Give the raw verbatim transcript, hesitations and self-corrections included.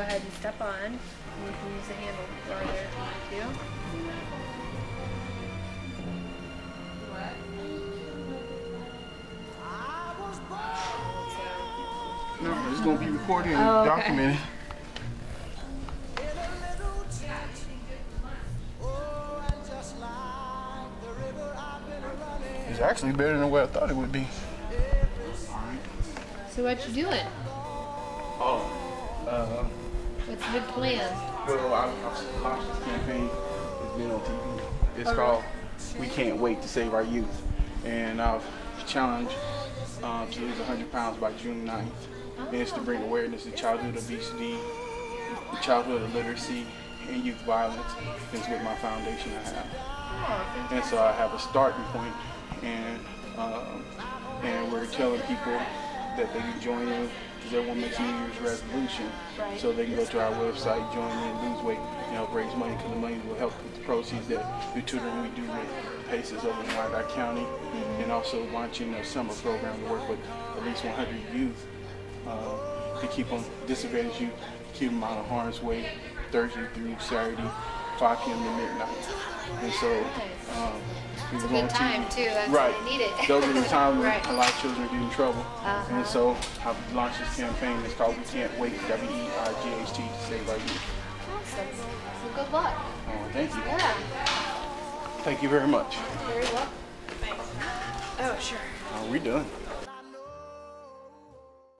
go ahead and step on, and you can use the handle bar there if you want to. No, it's going to be recorded and oh, okay. documented. It's actually better than what I thought it would be. So what you doing? Oh, uh... What's the big plan? Well, I, I've watched this campaign. It's been on T V. It's oh, called really? We Can't Wait to Save Our Youth. And I've challenged um, to lose one hundred pounds by June ninth. Oh, and it's to bring awareness to childhood obesity, childhood illiteracy, and youth violence. It's with my foundation I have. Oh, and so I have a starting point, and, um, and we're telling people that they can join in because everyone makes New Year's resolution. Right. So they can go to our website, join in, lose weight, and help raise money because the money will help with the proceeds that the tutoring we do with PACES over in Waikato County, mm-hmm. and also launching a summer program to work with at least one hundred youth uh, to keep on disadvantaged youth, keep them out of harm's way Thursday through Saturday, five P M to midnight. And so, um, it's a good time too, that's right. when you need it. Those are the times when right. a lot of children get in trouble. Uh-huh. And so I've launched this campaign. It's called We Can't Wait, W E I G H T, to save our youth. Awesome. So good luck. Oh, thank you. Yeah. Thank you very much. Very well. Thanks. Oh, sure. Uh, we're done.